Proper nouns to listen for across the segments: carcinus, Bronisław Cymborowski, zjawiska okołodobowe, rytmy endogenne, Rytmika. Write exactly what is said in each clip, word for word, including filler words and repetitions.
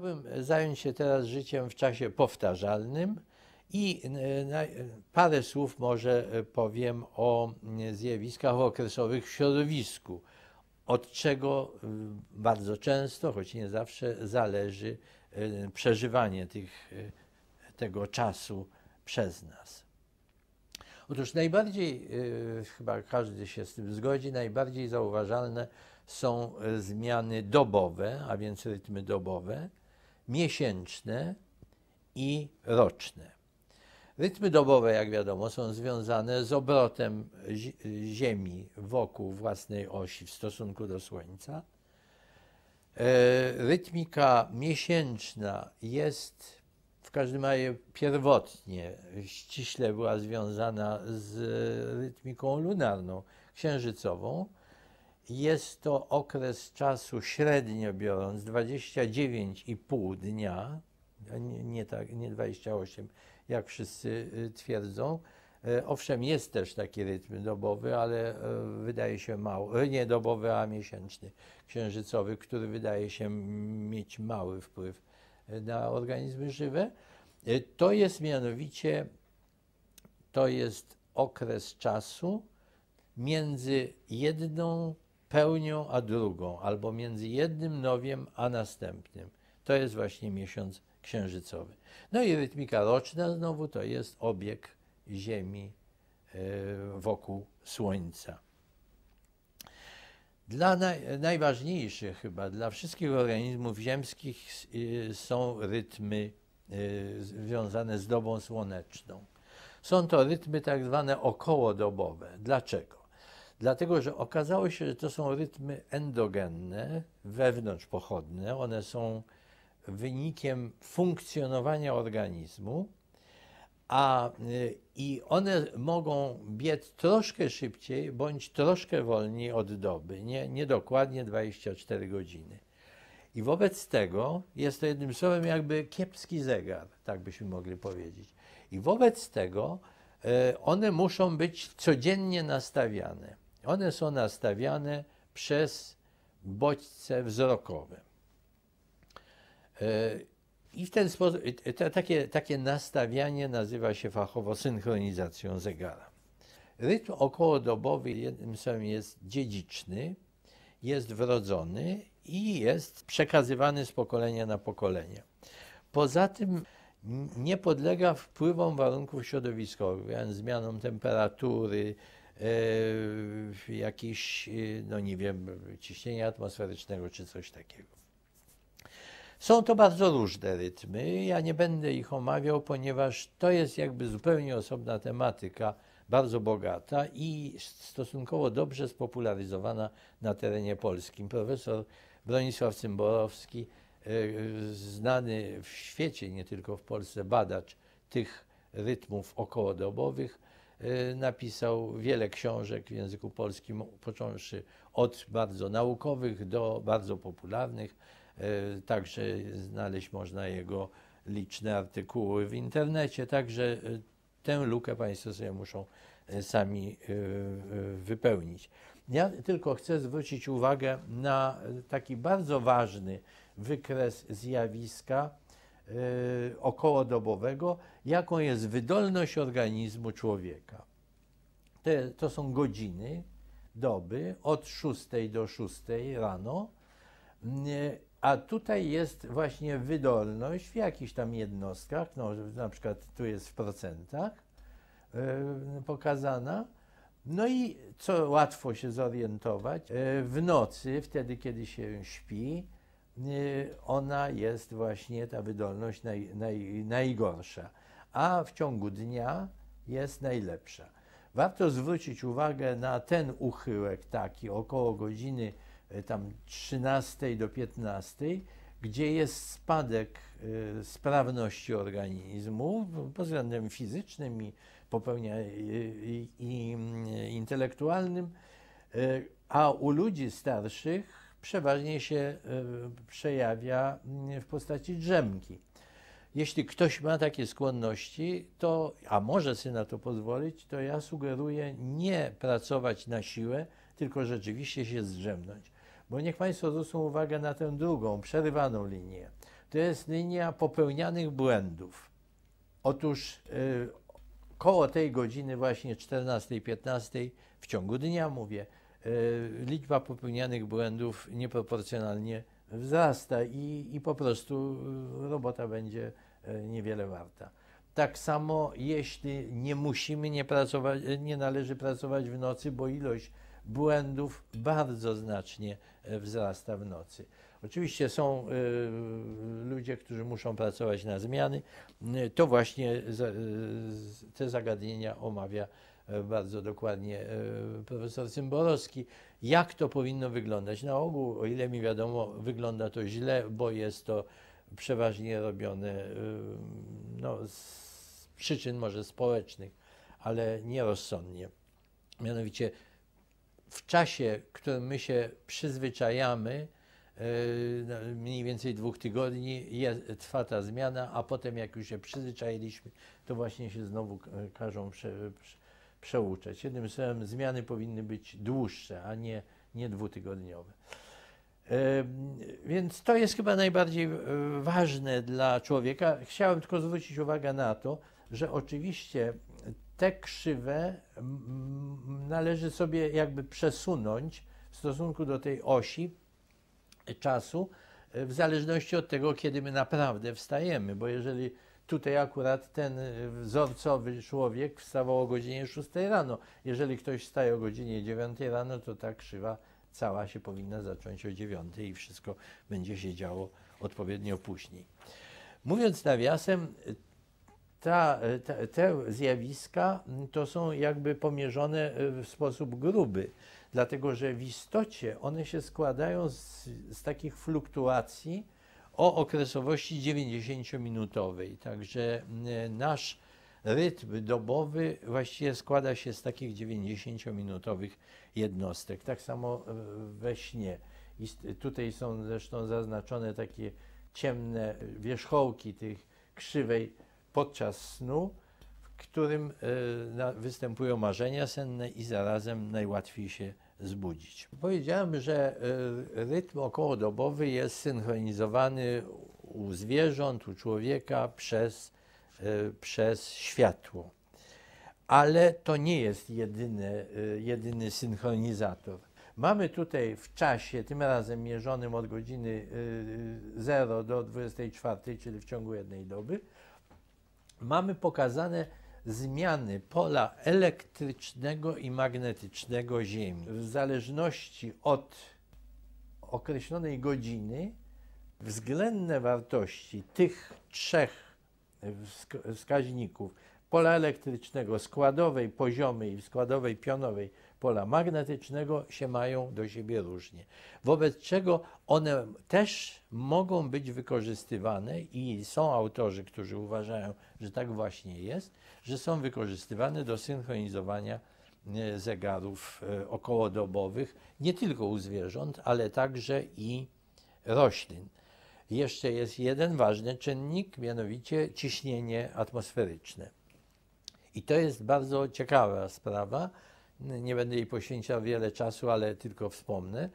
chciałbym zająć się teraz życiem w czasie powtarzalnym i parę słów może powiem o zjawiskach okresowych w środowisku, od czego bardzo często, choć nie zawsze, zależy przeżywanie tych, tego czasu przez nas. Otóż najbardziej, chyba każdy się z tym zgodzi, najbardziej zauważalne są zmiany dobowe, a więc rytmy dobowe, miesięczne i roczne. Rytmy dobowe, jak wiadomo, są związane z obrotem Ziemi wokół własnej osi w stosunku do Słońca. Rytmika miesięczna jest w każdym razie pierwotnie ściśle była związana z rytmiką lunarną, księżycową. Jest to okres czasu średnio biorąc dwadzieścia dziewięć i pół dnia, nie, tak, nie dwadzieścia osiem, jak wszyscy twierdzą. Owszem, jest też taki rytm dobowy, ale wydaje się mało, nie dobowy, a miesięczny, księżycowy, który wydaje się mieć mały wpływ na organizmy żywe. To jest mianowicie, to jest okres czasu między jedną pełnią a drugą, albo między jednym nowiem a następnym. To jest właśnie miesiąc księżycowy. No i rytmika roczna znowu to jest obieg Ziemi wokół Słońca. Dla naj, najważniejszych chyba dla wszystkich organizmów ziemskich y, są rytmy y, związane z dobą słoneczną. Są to rytmy tak zwane okołodobowe. Dlaczego? Dlatego, że okazało się, że to są rytmy endogenne, wewnątrzpochodne. One są wynikiem funkcjonowania organizmu, a y, i one mogą biec troszkę szybciej bądź troszkę wolniej od doby, nie, nie dokładnie dwadzieścia cztery godziny. I wobec tego jest to jednym słowem jakby kiepski zegar, tak byśmy mogli powiedzieć. I wobec tego y, one muszą być codziennie nastawiane. One są nastawiane przez bodźce wzrokowe. Y, I w ten sposób, takie, takie nastawianie nazywa się fachowo synchronizacją zegara. Rytm okołodobowy jednym słowem jest dziedziczny, jest wrodzony i jest przekazywany z pokolenia na pokolenie. Poza tym nie podlega wpływom warunków środowiskowych, zmianom temperatury, yy, jakichś, no nie wiem, ciśnienia atmosferycznego czy coś takiego. Są to bardzo różne rytmy, ja nie będę ich omawiał, ponieważ to jest jakby zupełnie osobna tematyka, bardzo bogata i stosunkowo dobrze spopularyzowana na terenie polskim. Profesor Bronisław Cymborowski, znany w świecie, nie tylko w Polsce, badacz tych rytmów okołodobowych, napisał wiele książek w języku polskim, począwszy od bardzo naukowych do bardzo popularnych. Także znaleźć można jego liczne artykuły w internecie, także tę lukę Państwo sobie muszą sami wypełnić. Ja tylko chcę zwrócić uwagę na taki bardzo ważny wykres zjawiska okołodobowego, jaką jest wydolność organizmu człowieka. Te, to są godziny doby od szóstej do szóstej rano. A tutaj jest właśnie wydolność w jakichś tam jednostkach, no, na przykład tu jest w procentach yy, pokazana. No i co łatwo się zorientować, yy, w nocy, wtedy kiedy się śpi, yy, ona jest właśnie ta wydolność naj, naj, najgorsza, a w ciągu dnia jest najlepsza. Warto zwrócić uwagę na ten uchyłek taki około godziny tam trzynastej do piętnastej, gdzie jest spadek y, sprawności organizmu pod względem fizycznym i, popełnia, i, i intelektualnym, y, a u ludzi starszych przeważnie się y, przejawia y, w postaci drzemki. Jeśli ktoś ma takie skłonności, to, a może sobie na to pozwolić, to ja sugeruję nie pracować na siłę, tylko rzeczywiście się zdrzemnąć. Bo niech Państwo zwrócą uwagę na tę drugą, przerywaną linię. to jest linia popełnianych błędów. Otóż yy, koło tej godziny właśnie czternastej, piętnastej w ciągu dnia mówię, yy, liczba popełnianych błędów nieproporcjonalnie wzrasta i, i po prostu robota będzie niewiele warta. Tak samo jeśli nie musimy, nie, pracować, nie należy pracować w nocy, bo ilość błędów bardzo znacznie wzrasta w nocy. Oczywiście są y, ludzie, którzy muszą pracować na zmiany. To właśnie za, y, te zagadnienia omawia bardzo dokładnie y, profesor Cymborowski. Jak to powinno wyglądać? Na ogół, o ile mi wiadomo, wygląda to źle, bo jest to przeważnie robione y, no, z przyczyn może społecznych, ale nierozsądnie. Mianowicie w czasie, w którym my się przyzwyczajamy, mniej więcej dwóch tygodni jest, trwa ta zmiana, a potem jak już się przyzwyczailiśmy, to właśnie się znowu każą prze, prze, przeuczać. Jednym słowem, zmiany powinny być dłuższe, a nie, nie dwutygodniowe. E, więc to jest chyba najbardziej ważne dla człowieka. Chciałem tylko zwrócić uwagę na to, że oczywiście te krzywe należy sobie jakby przesunąć w stosunku do tej osi czasu, w zależności od tego, kiedy my naprawdę wstajemy, bo jeżeli tutaj akurat ten wzorcowy człowiek wstawał o godzinie szóstej rano, jeżeli ktoś wstaje o godzinie dziewiątej rano, to ta krzywa cała się powinna zacząć o dziewiątej i wszystko będzie się działo odpowiednio później. Mówiąc nawiasem, ta, ta, te zjawiska to są jakby pomierzone w sposób gruby, dlatego że w istocie one się składają z, z takich fluktuacji o okresowości dziewięćdziesięciominutowej. Także nasz rytm dobowy właściwie składa się z takich dziewięćdziesięciominutowych jednostek. Tak samo we śnie. I tutaj są zresztą zaznaczone takie ciemne wierzchołki tych krzywej podczas snu, w którym występują marzenia senne i zarazem najłatwiej się zbudzić. Powiedziałem, że rytm okołodobowy jest synchronizowany u zwierząt, u człowieka przez, przez światło. Ale to nie jest jedyny, jedyny synchronizator. Mamy tutaj w czasie, tym razem mierzonym od godziny zero do dwudziestej czwartej, czyli w ciągu jednej doby, mamy pokazane zmiany pola elektrycznego i magnetycznego Ziemi. W zależności od określonej godziny względne wartości tych trzech wskaźników pola elektrycznego, składowej poziomej i składowej pionowej pola magnetycznego się mają do siebie różnie. Wobec czego one też mogą być wykorzystywane i są autorzy, którzy uważają, że tak właśnie jest, że są wykorzystywane do synchronizowania zegarów okołodobowych, nie tylko u zwierząt, ale także i roślin. Jeszcze jest jeden ważny czynnik, mianowicie ciśnienie atmosferyczne. I to jest bardzo ciekawa sprawa, nie będę jej poświęcał wiele czasu, ale tylko wspomnę,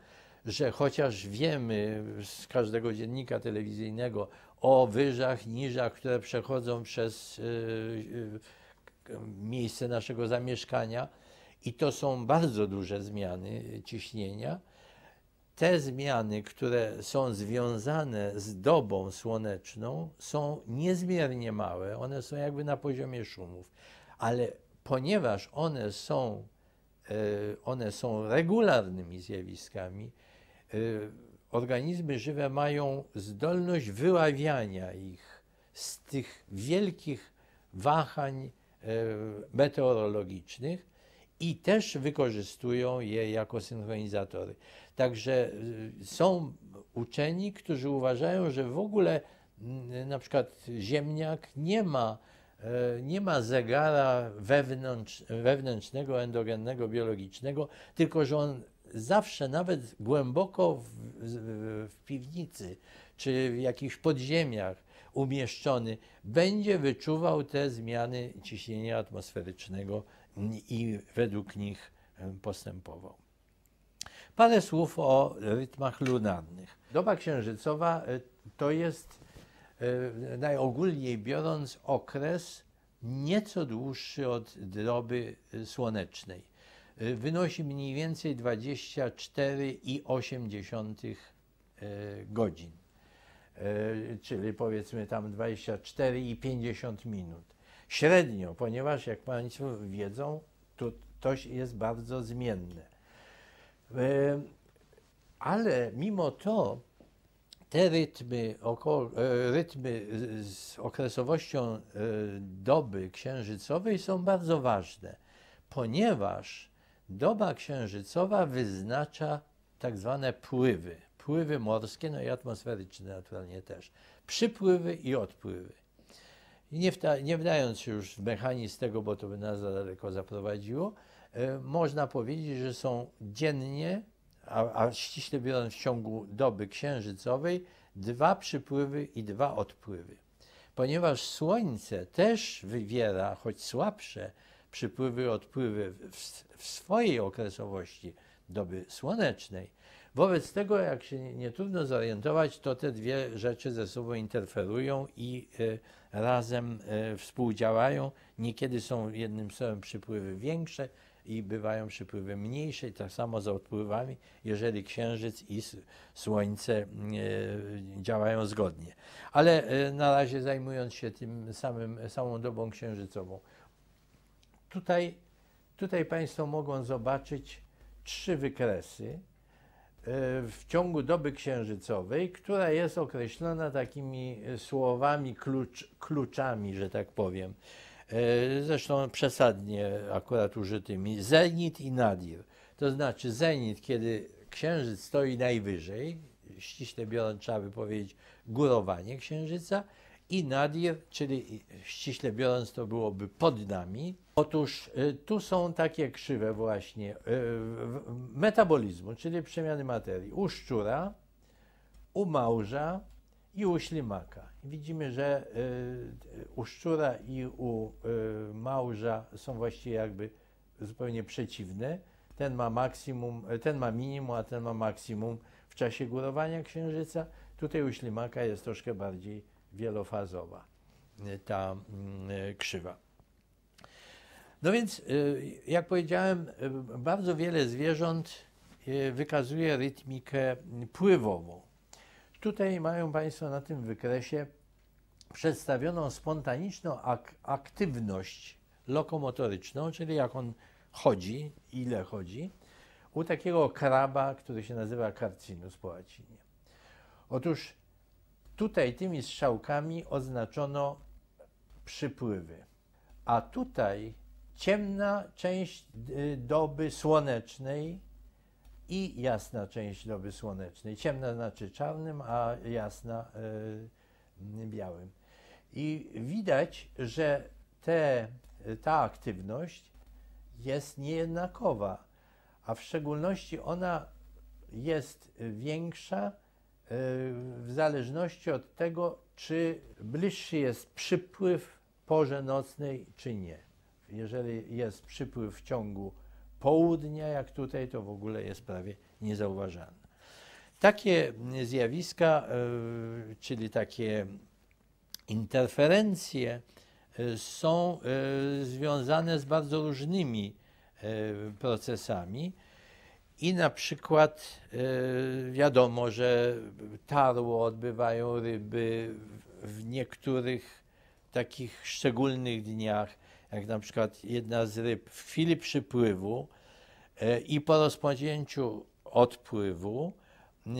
że chociaż wiemy z każdego dziennika telewizyjnego o wyżach, niżach, które przechodzą przez yy, miejsce naszego zamieszkania i to są bardzo duże zmiany ciśnienia, te zmiany, które są związane z dobą słoneczną, są niezmiernie małe, one są jakby na poziomie szumów, ale ponieważ one są One są regularnymi zjawiskami. Organizmy żywe mają zdolność wyławiania ich z tych wielkich wahań meteorologicznych i też wykorzystują je jako synchronizatory. Także są uczeni, którzy uważają, że w ogóle na przykład ziemniak nie ma Nie ma zegara wewnątrz, wewnętrznego, endogennego, biologicznego, tylko że on zawsze, nawet głęboko w, w piwnicy czy w jakichś podziemiach umieszczony, będzie wyczuwał te zmiany ciśnienia atmosferycznego i według nich postępował. Parę słów o rytmach lunarnych. Doba księżycowa to jest najogólniej biorąc, okres nieco dłuższy od doby słonecznej. Wynosi mniej więcej dwadzieścia cztery i osiem dziesiątych godzin, czyli powiedzmy tam dwadzieścia cztery i pięćdziesiąt minut. Średnio, ponieważ jak Państwo wiedzą, to, to jest bardzo zmienne. Ale mimo to te rytmy, około, rytmy z okresowością doby księżycowej są bardzo ważne, ponieważ doba księżycowa wyznacza tak zwane pływy. Pływy morskie, no i atmosferyczne naturalnie też. Przypływy i odpływy. Nie, wda nie wdając się już w mechanizm tego, bo to by nas za daleko zaprowadziło, e, można powiedzieć, że są dziennie, a, a ściśle biorąc w ciągu doby księżycowej, dwa przypływy i dwa odpływy. Ponieważ Słońce też wywiera, choć słabsze, przypływy i odpływy w, w swojej okresowości doby słonecznej, wobec tego, jak się nie trudno zorientować, to te dwie rzeczy ze sobą interferują i y, razem y, współdziałają. Niekiedy są jednym słowem przypływy większe i bywają przypływy mniejsze. I tak samo z odpływami, jeżeli Księżyc i Słońce y, działają zgodnie. Ale y, na razie zajmując się tym samym, samą dobą księżycową. Tutaj, tutaj Państwo mogą zobaczyć trzy wykresy w ciągu doby księżycowej, która jest określona takimi słowami, klucz, kluczami, że tak powiem, zresztą przesadnie akurat użytymi, zenit i nadir. To znaczy zenit, kiedy księżyc stoi najwyżej, ściśle biorąc trzeba by powiedzieć górowanie księżyca, i nadir, czyli ściśle biorąc to byłoby pod nami. Otóż tu są takie krzywe właśnie metabolizmu, czyli przemiany materii u szczura, u małża i u ślimaka. Widzimy, że u szczura i u małża są właściwie jakby zupełnie przeciwne. Ten ma maksimum, ten ma minimum, a ten ma maksimum w czasie górowania księżyca. Tutaj u ślimaka jest troszkę bardziej wielofazowa ta krzywa. No więc, jak powiedziałem, bardzo wiele zwierząt wykazuje rytmikę pływową. Tutaj mają Państwo na tym wykresie przedstawioną spontaniczną ak aktywność lokomotoryczną, czyli jak on chodzi, ile chodzi, u takiego kraba, który się nazywa carcinus po łacinie. Otóż tutaj tymi strzałkami oznaczono przypływy, a tutaj ciemna część doby słonecznej i jasna część doby słonecznej. Ciemna znaczy czarnym, a jasna y, białym. I widać, że te, ta aktywność jest niejednakowa, a w szczególności ona jest większa w zależności od tego, czy bliższy jest przypływ porze nocnej, czy nie. Jeżeli jest przypływ w ciągu południa, jak tutaj, to w ogóle jest prawie niezauważalne. Takie zjawiska, czyli takie interferencje, są związane z bardzo różnymi procesami. I na przykład y, wiadomo, że tarło odbywają ryby w niektórych takich szczególnych dniach, jak na przykład jedna z ryb w chwili przypływu y, i po rozpoczęciu odpływu, y,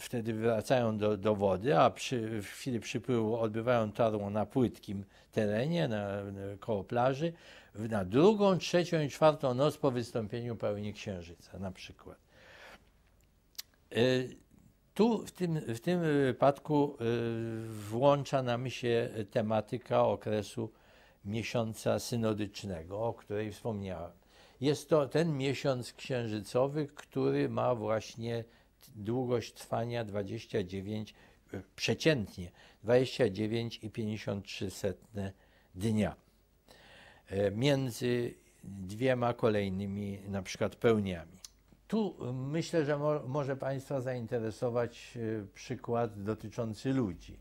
wtedy wracają do, do wody, a przy, w chwili przypływu odbywają tarło na płytkim terenie, na, na, koło plaży, na drugą, trzecią i czwartą noc po wystąpieniu pełni księżyca na przykład. Tu w tym, w tym wypadku włącza nam się tematyka okresu miesiąca synodycznego, o której wspomniałem. Jest to ten miesiąc księżycowy, który ma właśnie długość trwania dwadzieścia dziewięć, przeciętnie dwadzieścia dziewięć i pięćdziesiąt trzy setne dnia. Między dwiema kolejnymi na przykład pełniami. Tu myślę, że mo może Państwa zainteresować przykład dotyczący ludzi.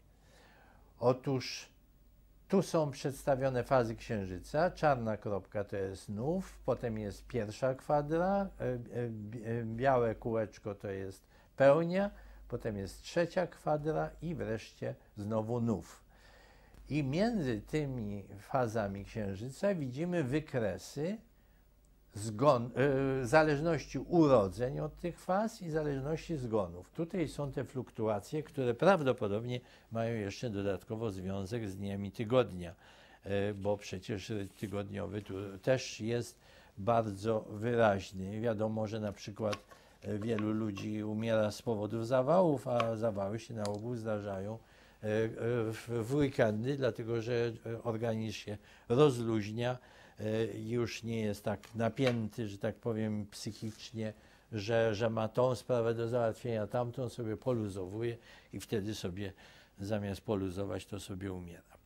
Otóż tu są przedstawione fazy Księżyca. Czarna kropka to jest nów, potem jest pierwsza kwadra, białe kółeczko to jest pełnia, potem jest trzecia kwadra i wreszcie znowu nów. I między tymi fazami Księżyca widzimy wykresy zgon, y, zależności urodzeń od tych faz i zależności zgonów. Tutaj są te fluktuacje, które prawdopodobnie mają jeszcze dodatkowo związek z dniami tygodnia, y, bo przecież rytm tygodniowy tu też jest bardzo wyraźny. Wiadomo, że na przykład wielu ludzi umiera z powodów zawałów, a zawały się na ogół zdarzają w weekendy, dlatego że organizm się rozluźnia, już nie jest tak napięty, że tak powiem, psychicznie, że, że ma tą sprawę do załatwienia, tamtą sobie poluzowuje i wtedy sobie zamiast poluzować to sobie umiera.